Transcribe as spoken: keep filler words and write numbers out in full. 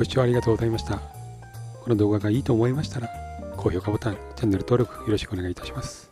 ご視聴ありがとうございました。この動画がいいと思いましたら、高評価ボタン、チャンネル登録よろしくお願いいたします。